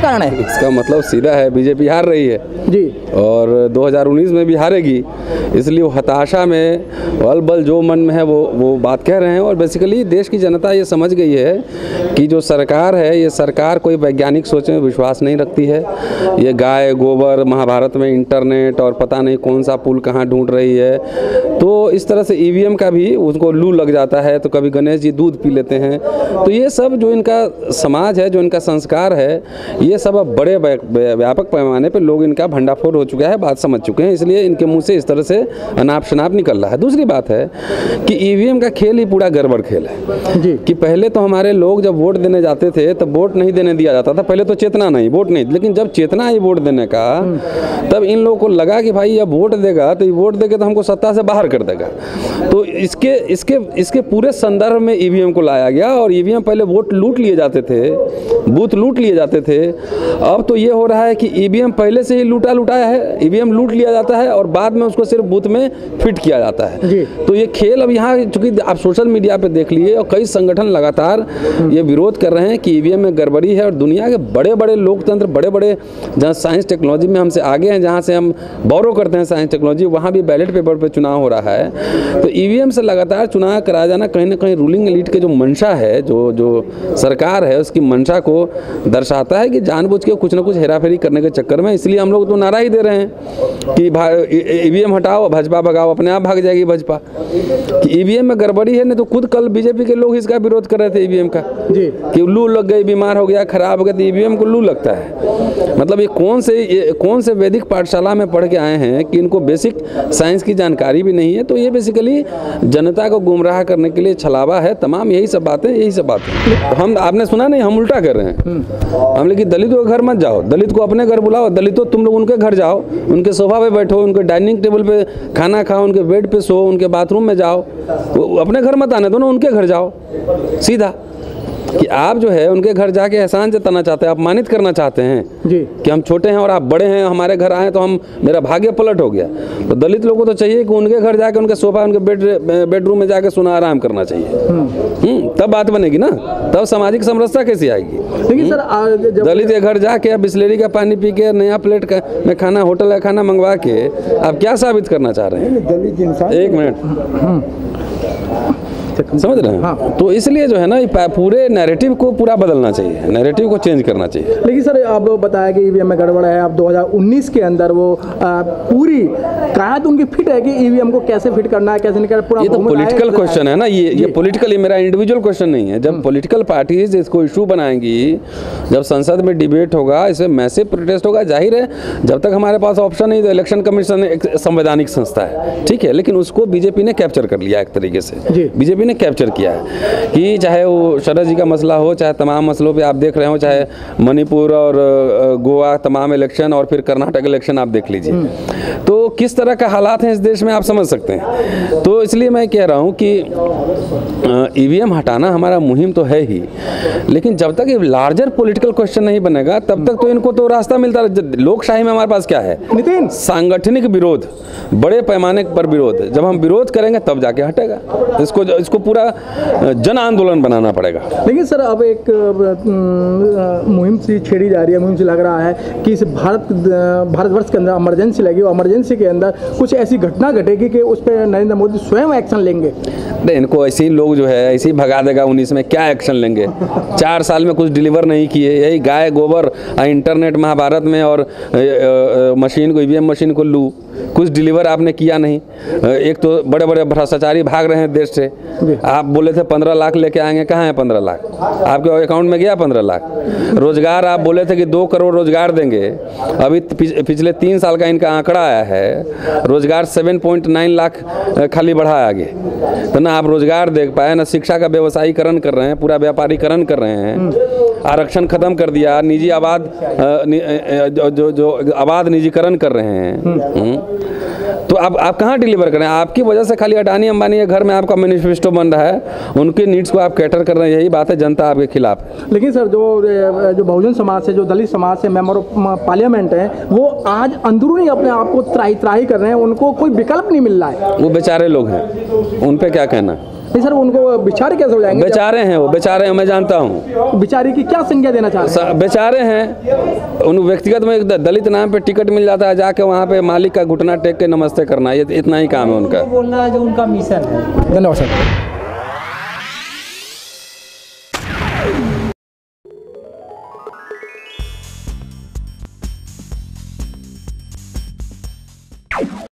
क्या कारण है? इसका मतलब सीधा है, बीजेपी हार रही है जी, और 2019 में भी हारेगी, इसलिए वो हताशा में बल बल जो मन में है वो बात कह रहे हैं। और बेसिकली देश की जनता ये समझ गई है कि जो सरकार है, ये सरकार कोई वैज्ञानिक सोच में विश्वास नहीं रखती है। ये गाय गोबर, महाभारत में इंटरनेट और पता नहीं कौन सा पुल कहाँ ढूंढ रही है। तो इस तरह से ईवीएम का भी उनको लू लग जाता है, तो कभी गणेश जी दूध पी लेते हैं। तो ये सब जो इनका समाज है, जो इनका संस्कार है, ये सब अब बड़े व्यापक पैमाने पर लोग इनका भंडाफोड़ हो चुका है, बात समझ चुके हैं, इसलिए इनके मुँह से इस तरह से अनाप शनाप निकल रहा है। दूसरी बात है कि ईवीएम का खेल ही पूरा गड़बड़ खेल है जी। कि पहले तो हमारे लोग जब वोट देने जाते थे तब वोट नहीं देने दिया जाता था, पहले तो चेतना नहीं, वोट नहीं, लेकिन जब चेतना आई वोट देने का, तब इन लोगों को लगा कि भाई अब वोट देगा तो ये वोट देगा तो हमको सत्ता से बाहर कर देगा। तो इसके इसके इसके पूरे संदर्भ में ईवीएम को लाया गया। और ईवीएम पहले वोट लूट लिए जाते थे, बूथ लूट लिए जाते थे, अब तो ये हो रहा है कि ईवीएम पहले से ही लूटा लुटाया है, ईवीएम लूट लिया जाता है और बाद में उसको सिर्फ बूथ में फिट किया जाता है। तो ये खेल अब यहाँ, चूंकि आप सोशल मीडिया पे देख लिए और कई संगठन लगातार ये विरोध कर रहे हैं कि ईवीएम में गड़बड़ी है। और दुनिया के बड़े बड़े लोकतंत्र, बड़े बड़े जहाँ साइंस टेक्नोलॉजी में हमसे आगे हैं, जहाँ से हम बोरो करते हैं साइंस टेक्नोलॉजी, वहाँ भी बैलेट पेपर पे चुनाव हो रहा है। तो ईवीएम से लगातार चुनाव कराया जाना कहीं ना कहीं रूलिंग एलीट के जो मंशा है, जो सरकार है, उसकी मंशा को दर्शाता है कि जानबूझ के कुछ ना कुछ हेराफेरी करने के चक्कर में। इसलिए हम लोग तो नारा ही दे रहे हैं कि ईवीएम हटाओ, भाजपा भगाओ, अपने आप भाग जाएगी भाजपा, कि ईवीएम में गड़बड़ी है। नहीं तो खुद कल बीजेपी के लोग इसका विरोध कर रहे थे ईवीएम का जी, कि लू लग गई, बीमार हो गया, खराब हो गया, तो ईवीएम को लू लगता है। मतलब ये कौन से वैदिक पाठशाला में पढ़ के आए हैं कि इनको बेसिक साइंस की जानकारी भी नहीं है। तो ये बेसिकली जनता को गुमराह करने के लिए छलावा है, तमाम यही सब बातें। हम, आपने सुना नहीं, हम उल्टा कर रहे हैं। हम लेकिन दलितों के घर मत जाओ, दलित को अपने घर बुलाओ, दलितों तुम लोग उनके घर जाओ, उनके सोफा पे बैठो, उनके डाइनिंग टेबल पे खाना खाओ, उनके बेड पे सो, उनके बाथरूम में जाओ, अपने घर मत आने दो ना, उनके घर जाओ। सीधा कि आप जो है उनके घर जाके एहसान जताना चाहते हैं, अपमानित करना चाहते हैं जी, कि हम छोटे हैं और आप बड़े हैं, हमारे घर आए तो हम, मेरा भाग्य पलट हो गया। तो दलित लोगों को तो चाहिए कि उनके घर जाके, उनके सोफा, उनके बेडरूम में जाके सोना आराम करना चाहिए, तब बात बनेगी ना, तब सामाजिक समरसता कैसी आएगी। लेकिन सर, दलित के घर जाके आप बिस्लेरी का पानी पी के, नया प्लेट का में खाना, होटल का खाना मंगवा के आप क्या साबित करना चाह रहे हैं? एक मिनट, समझ रहे हैं? हाँ। तो इसलिए जो है ना, पूरे नैरेटिव को पूरा बदलना चाहिए, नैरेटिव को चेंज करना चाहिए। लेकिन सर, आप बताया कि ईवीएम में गड़बड़ है, आप 2019 के अंदर वो पूरी कहां तो उनकी फिट है कि ईवीएम को कैसे फिट करना है, कैसे निकालना है, पूरा ये तो पॉलिटिकल क्वेश्चन है ना, ये पॉलिटिकल, मेरा इंडिविजुअल क्वेश्चन नहीं है। जब पॉलिटिकल पार्टीज इसको इशू बनाएंगी, जब संसद में डिबेट होगा, इसमें मैसिव प्रोटेस्ट होगा, जाहिर है जब तक हमारे पास ऑप्शन नहीं, तो इलेक्शन कमीशन एक संवैधानिक संस्था है, ठीक है, लेकिन उसको बीजेपी ने कैप्चर कर लिया एक तरीके से, बीजेपी ने कैप्चर किया है कि चाहे वो शरद जी का मसला हो, चाहे तमाम मसलों पे आप देख रहे हो, चाहे मणिपुर और गोवा तमाम इलेक्शन और फिर कर्नाटक इलेक्शन आप देख लीजिए, तो किस तरह का हालात हैं इस देश में, आप समझ सकते हैं। तो इसलिए मैं कह रहा हूं कि ईवीएम हटाना हमारा मुहिम तो है ही, लेकिन जब तक ये लार्जर पॉलिटिकल क्वेश्चन नहीं बनेगा, तब तक तो इनको तो रास्ता मिलता है। लोकशाही में हमारे पास क्या है? नितिन, सांगठनिक विरोध, बड़े पैमाने पर विरोध। जब हम विरोध करेंगे तब जाके हटेगा, इसको पूरा जन आंदोलन बनाना पड़ेगा। लेकिन सर, अब एक मुहिम सी छेड़ी जा रही है, मुहिम से लग रहा है कि इस भारतवर्ष के अंदर इमरजेंसी लगी, और इमरजेंसी के अंदर कुछ ऐसी घटना घटेगी कि उस पर नरेंद्र मोदी स्वयं एक्शन लेंगे। नहीं, इनको ऐसे ही लोग जो है ऐसे ही भगा देगा। 19 में क्या एक्शन लेंगे? 4 साल में कुछ डिलीवर नहीं किए, यही गाय गोबर, इंटरनेट, महाभारत में, और मशीन को, ईवीएम मशीन को लू, कुछ डिलीवर आपने किया नहीं। एक तो बड़े बड़े भ्रष्टाचारी भाग रहे हैं देश से। आप बोले थे 15 लाख लेके आएंगे, कहाँ है 15 लाख? आपके अकाउंट में गया 15 लाख? रोजगार आप बोले थे कि 2 करोड़ रोजगार देंगे, अभी पिछले 3 साल का इनका आंकड़ा आया है, रोजगार 7.9 लाख खाली बढ़ाया गया। तो ना आप रोजगार देख पाए, ना शिक्षा का व्यवसायीकरण कर रहे हैं, पूरा व्यापारीकरण कर रहे हैं, आरक्षण खत्म कर दिया, निजी आबाद जो आबाद निजीकरण कर रहे हैं। तो आप कहाँ डिलीवर कर रहे हैं? आपकी वजह से खाली अडानी अंबानी के घर में आपका मैनिफेस्टो बन रहा है, उनके नीड्स को आप कैटर कर रहे हैं। यही बात है, जनता आपके खिलाफ है। लेकिन सर, जो बहुजन समाज से, जो दलित समाज से मेंबर ऑफ पार्लियामेंट हैं, वो आज अंदरूनी अपने आप को त्राही त्राही कर रहे हैं, उनको कोई विकल्प नहीं मिल रहा है। वो बेचारे लोग हैं, उन पर क्या कहना। नहीं सर, उनको बेचारे कैसे हो जाएंगे? बेचारे हैं वो, बेचारे हैं, मैं जानता हूँ। बेचारे की क्या संज्ञा देना चाहते हैं? बेचारे हैं, उन व्यक्तिगत में एक दलित नाम पे टिकट मिल जाता है, जाके वहाँ पे मालिक का घुटना टेक के नमस्ते करना, ये इतना ही काम है उनका, बोलना है जो उनका मिशन है। धन्यवाद सर।